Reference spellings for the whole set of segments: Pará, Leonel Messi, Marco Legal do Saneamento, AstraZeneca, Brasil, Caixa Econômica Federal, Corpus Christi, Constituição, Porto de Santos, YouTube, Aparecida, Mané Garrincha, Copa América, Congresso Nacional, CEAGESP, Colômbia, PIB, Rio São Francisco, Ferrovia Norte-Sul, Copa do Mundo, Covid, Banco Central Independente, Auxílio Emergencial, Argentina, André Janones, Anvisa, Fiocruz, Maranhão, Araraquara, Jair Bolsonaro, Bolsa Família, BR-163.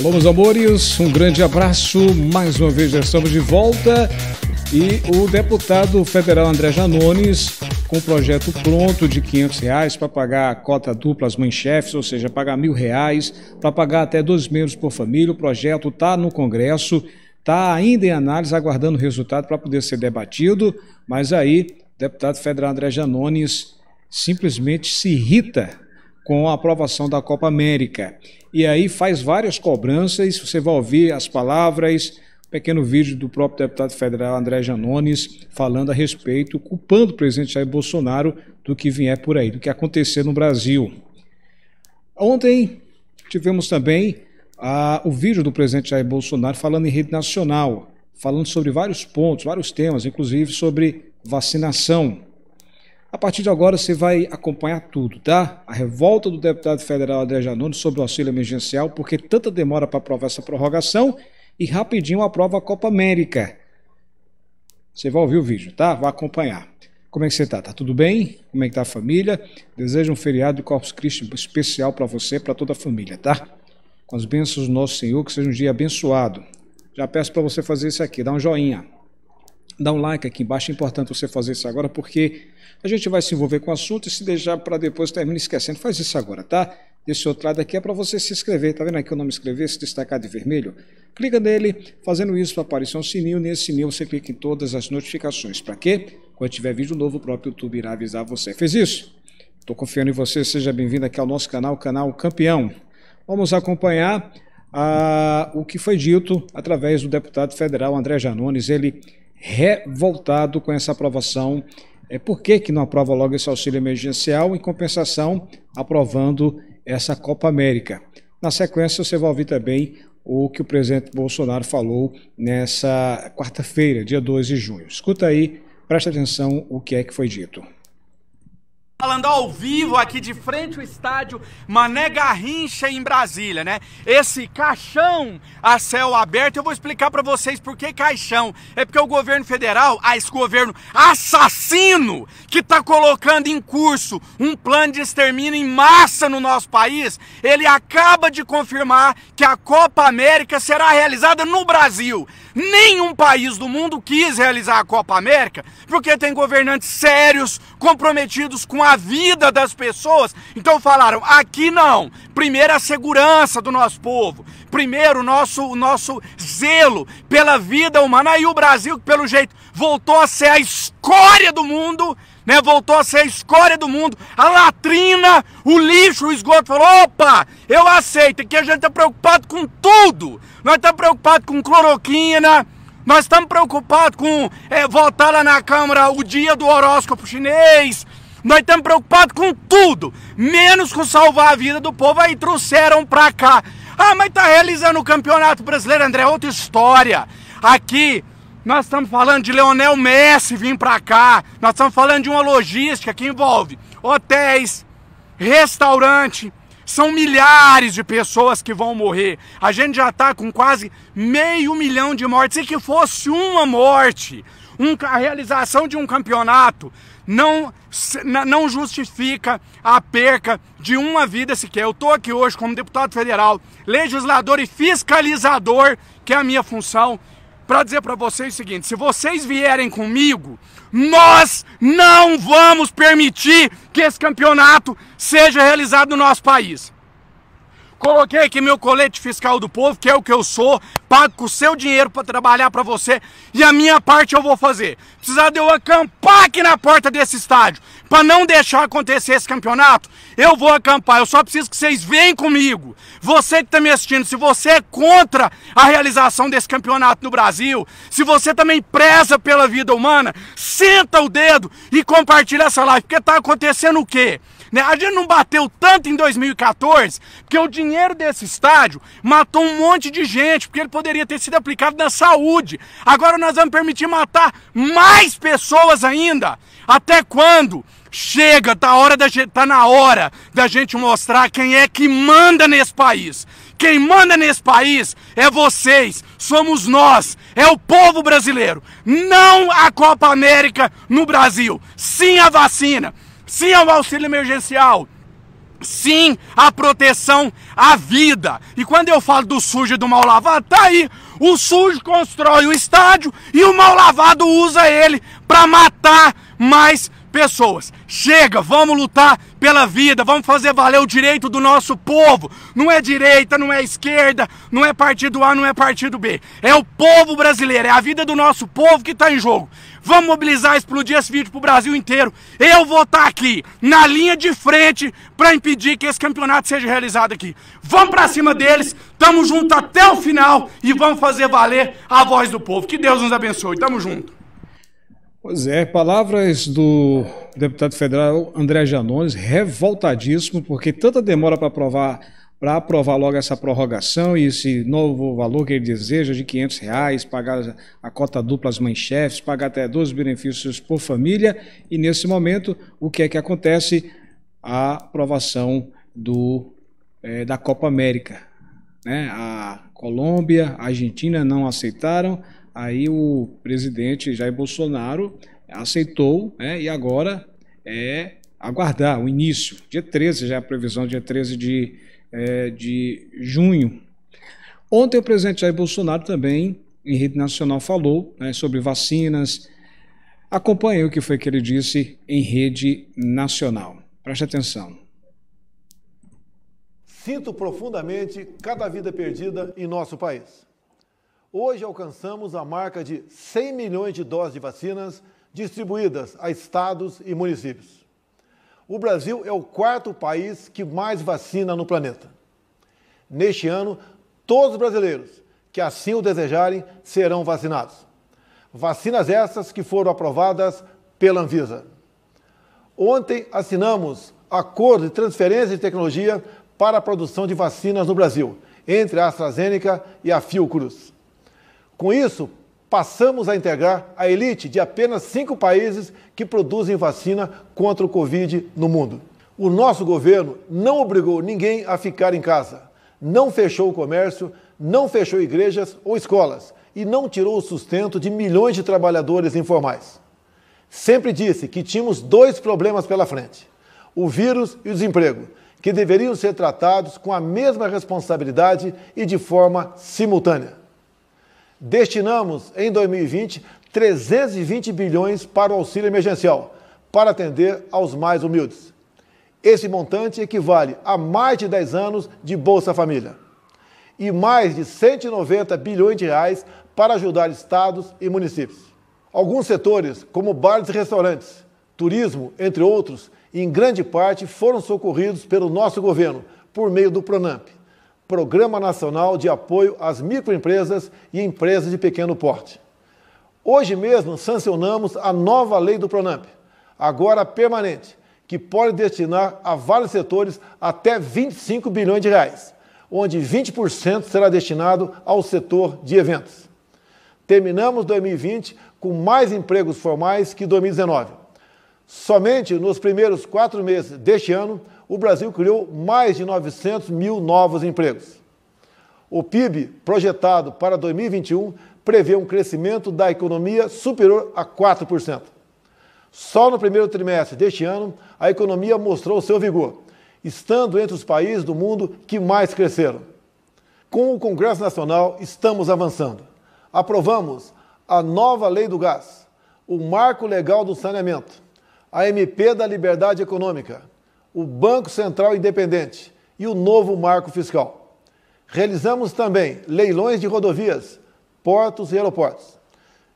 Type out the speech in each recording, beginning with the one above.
Alô, meus amores, um grande abraço. Mais uma vez já estamos de volta. E o deputado federal André Janones, com o projeto pronto de R$500 para pagar a cota dupla às mães-chefes, ou seja, pagar R$1.000, para pagar até 2 membros por família. O projeto está no Congresso, está ainda em análise, aguardando o resultado para poder ser debatido. Mas aí, o deputado federal André Janones simplesmente se irrita com a aprovação da Copa América. E aí faz várias cobranças, você vai ouvir as palavras, pequeno vídeo do próprio deputado federal André Janones falando a respeito, culpando o presidente Jair Bolsonaro do que vier por aí, do que acontecer no Brasil. Ontem tivemos também o vídeo do presidente Jair Bolsonaro falando em rede nacional, falando sobre vários pontos, vários temas, inclusive sobre vacinação. A partir de agora você vai acompanhar tudo, tá? A revolta do deputado federal André Janones sobre o auxílio emergencial, porque tanta demora para aprovar essa prorrogação e rapidinho aprova a Copa América. Você vai ouvir o vídeo, tá? Vai acompanhar. Como é que você tá? Tá tudo bem? Como é que tá a família? Desejo um feriado de Corpus Christi especial para você, para toda a família, tá? Com as bênçãos do nosso Senhor, que seja um dia abençoado. Já peço para você fazer isso aqui, dá um joinha. Dá um like aqui embaixo, é importante você fazer isso agora, porque a gente vai se envolver com o assunto e se deixar para depois termina esquecendo. Faz isso agora, tá? Desse outro lado aqui é para você se inscrever, tá vendo aqui o nome inscrever, se destacar de vermelho? Clica nele, fazendo isso aparecer um sininho, nesse sininho você clica em todas as notificações. Para quê? Quando tiver vídeo novo, o próprio YouTube irá avisar você. Fez isso? Estou confiando em você, seja bem-vindo aqui ao nosso canal, o Canal Campeão. Vamos acompanhar o que foi dito através do deputado federal André Janones, ele revoltado com essa aprovação. Por que que não aprova logo esse auxílio emergencial, em compensação aprovando essa Copa América? Na sequência você vai ouvir também o que o presidente Bolsonaro falou nessa quarta-feira, dia 2 de junho. Escuta aí, presta atenção o que é que foi dito. Falando ao vivo aqui de frente ao estádio Mané Garrincha em Brasília, né? Esse caixão a céu aberto, eu vou explicar para vocês por que caixão. É porque o governo federal, esse governo assassino que tá colocando em curso um plano de extermínio em massa no nosso país, ele acaba de confirmar que a Copa América será realizada no Brasil. Nenhum país do mundo quis realizar a Copa América porque tem governantes sérios, comprometidos com a vida das pessoas. Então falaram, aqui não. Primeiro a segurança do nosso povo. Primeiro o nosso zelo pela vida humana. Aí o Brasil, que pelo jeito voltou a ser a escória do mundo, né? Voltou a ser a escória do mundo. A latrina, o lixo, o esgoto. Falou, opa, eu aceito. Aqui a gente tá preocupado com tudo. Nós estamos preocupados com cloroquina, nós estamos preocupados com voltar lá na Câmara o dia do horóscopo chinês, nós estamos preocupados com tudo, menos com salvar a vida do povo. Aí trouxeram pra cá. Ah, mas tá realizando o Campeonato Brasileiro, André, outra história. Aqui nós estamos falando de Leonel Messi vir pra cá, nós estamos falando de uma logística que envolve hotéis, restaurante. São milhares de pessoas que vão morrer. A gente já está com quase 500 mil de mortes. E que fosse uma morte, a realização de um campeonato não justifica a perca de uma vida sequer. Eu estou aqui hoje como deputado federal, legislador e fiscalizador, que é a minha função, para dizer para vocês o seguinte: se vocês vierem comigo, nós não vamos permitir que esse campeonato seja realizado no nosso país. Coloquei aqui meu colete fiscal do povo, que é o que eu sou, pago com o seu dinheiro para trabalhar para você, e a minha parte eu vou fazer. Precisar de eu acampar aqui na porta desse estádio para não deixar acontecer esse campeonato, eu vou acampar. Eu só preciso que vocês venham comigo. Você que está me assistindo, se você é contra a realização desse campeonato no Brasil, se você também preza pela vida humana, senta o dedo e compartilha essa live, porque está acontecendo o quê? A gente não bateu tanto em 2014, porque o dinheiro desse estádio matou um monte de gente, porque ele poderia ter sido aplicado na saúde. Agora nós vamos permitir matar mais pessoas ainda. Até quando? Chega, tá na hora da gente mostrar quem é que manda nesse país. Quem manda nesse país é vocês, somos nós, é o povo brasileiro. Não a Copa América no Brasil, sim a vacina. Sim ao auxílio emergencial, sim à proteção à vida. E quando eu falo do sujo e do mal lavado, tá aí. O sujo constrói o estádio e o mal lavado usa ele para matar mais pessoas. Chega, vamos lutar pela vida, vamos fazer valer o direito do nosso povo. Não é direita, não é esquerda, não é partido A, não é partido B. É o povo brasileiro, é a vida do nosso povo que está em jogo. Vamos mobilizar, explodir esse vídeo pro Brasil inteiro. Eu vou estar aqui, na linha de frente, para impedir que esse campeonato seja realizado aqui. Vamos para cima deles, tamo junto até o final e vamos fazer valer a voz do povo. Que Deus nos abençoe, tamo junto. Pois é, palavras do deputado federal André Janones, revoltadíssimo, porque tanta demora para aprovar logo essa prorrogação e esse novo valor que ele deseja de R$500, pagar a cota dupla às mães-chefes, pagar até 12 benefícios por família. E nesse momento, o que é que acontece? A aprovação da Copa América, né? A Colômbia, a Argentina não aceitaram, aí o presidente Jair Bolsonaro aceitou, né? E agora é aguardar o início. Dia 13, já é a previsão, dia 13 de junho. Ontem o presidente Jair Bolsonaro também, em rede nacional, falou, né, sobre vacinas. Acompanhe o que foi que ele disse em rede nacional. Preste atenção. Sinto profundamente cada vida perdida em nosso país. Hoje alcançamos a marca de 100 milhões de doses de vacinas distribuídas a estados e municípios. O Brasil é o quarto país que mais vacina no planeta. Neste ano, todos os brasileiros que assim o desejarem serão vacinados. Vacinas essas que foram aprovadas pela Anvisa. Ontem assinamos acordo de transferência de tecnologia para a produção de vacinas no Brasil, entre a AstraZeneca e a Fiocruz. Com isso, passamos a integrar a elite de apenas 5 países que produzem vacina contra o Covid no mundo. O nosso governo não obrigou ninguém a ficar em casa, não fechou o comércio, não fechou igrejas ou escolas e não tirou o sustento de milhões de trabalhadores informais. Sempre disse que tínhamos 2 problemas pela frente: o vírus e o desemprego, que deveriam ser tratados com a mesma responsabilidade e de forma simultânea. Destinamos, em 2020, 320 bilhões para o auxílio emergencial, para atender aos mais humildes. Esse montante equivale a mais de 10 anos de Bolsa Família. E mais de 190 bilhões de reais para ajudar estados e municípios. Alguns setores, como bares e restaurantes, turismo, entre outros, em grande parte foram socorridos pelo nosso governo, por meio do Pronampe, Programa Nacional de Apoio às Microempresas e Empresas de Pequeno Porte. Hoje mesmo sancionamos a nova lei do Pronampe, agora permanente, que pode destinar a vários setores até 25 bilhões de reais, onde 20% será destinado ao setor de eventos. Terminamos 2020 com mais empregos formais que 2019. Somente nos primeiros 4 meses deste ano, o Brasil criou mais de 900 mil novos empregos. O PIB, projetado para 2021, prevê um crescimento da economia superior a 4%. Só no primeiro trimestre deste ano, a economia mostrou seu vigor, estando entre os países do mundo que mais cresceram. Com o Congresso Nacional, estamos avançando. Aprovamos a nova Lei do Gás, o Marco Legal do Saneamento, a MP da Liberdade Econômica, o Banco Central Independente e o novo marco fiscal. Realizamos também leilões de rodovias, portos e aeroportos.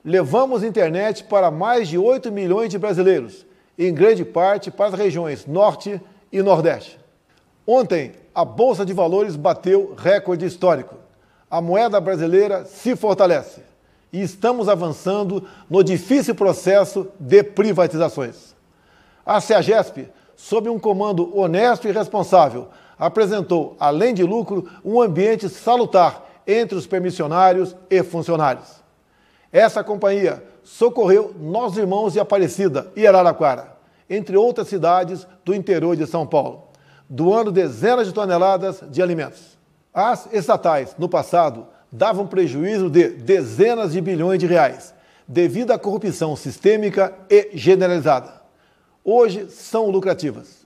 Levamos internet para mais de 8 milhões de brasileiros, em grande parte para as regiões Norte e Nordeste. Ontem, a Bolsa de Valores bateu recorde histórico. A moeda brasileira se fortalece e estamos avançando no difícil processo de privatizações. A CEAGESP, sob um comando honesto e responsável, apresentou, além de lucro, um ambiente salutar entre os permissionários e funcionários. Essa companhia socorreu nossos irmãos de Aparecida e Araraquara, entre outras cidades do interior de São Paulo, doando dezenas de toneladas de alimentos. As estatais, no passado, davam prejuízo de dezenas de bilhões de reais, devido à corrupção sistêmica e generalizada. Hoje são lucrativas.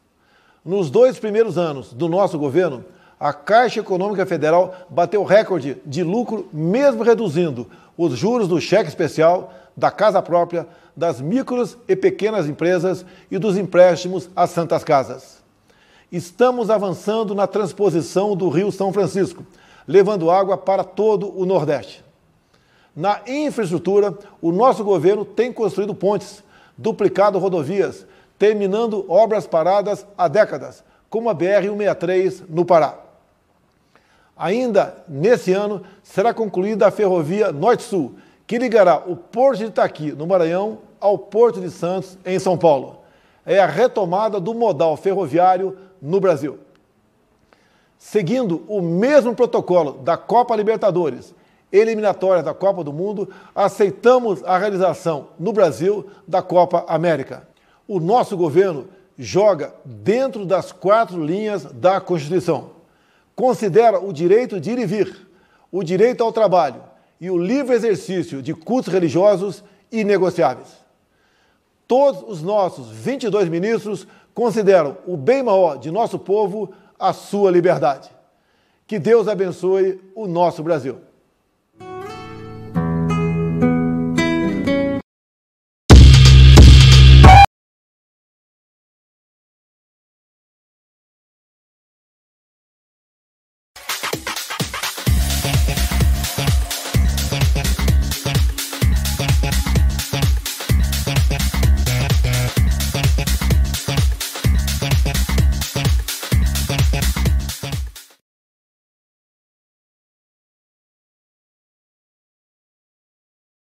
Nos dois primeiros anos do nosso governo, a Caixa Econômica Federal bateu recorde de lucro, mesmo reduzindo os juros do cheque especial, da casa própria, das micros e pequenas empresas e dos empréstimos às santas casas. Estamos avançando na transposição do Rio São Francisco, levando água para todo o Nordeste. Na infraestrutura, o nosso governo tem construído pontes, duplicado rodovias, terminando obras paradas há décadas, como a BR-163 no Pará. Ainda nesse ano, será concluída a Ferrovia Norte-Sul, que ligará o Porto de Itaqui, no Maranhão, ao Porto de Santos, em São Paulo. É a retomada do modal ferroviário no Brasil. Seguindo o mesmo protocolo da Copa Libertadores, eliminatória da Copa do Mundo, aceitamos a realização no Brasil da Copa América. O nosso governo joga dentro das 4 linhas da Constituição. Considera o direito de ir e vir, o direito ao trabalho e o livre exercício de cultos religiosos inegociáveis. Todos os nossos 22 ministros consideram o bem maior de nosso povo a sua liberdade. Que Deus abençoe o nosso Brasil.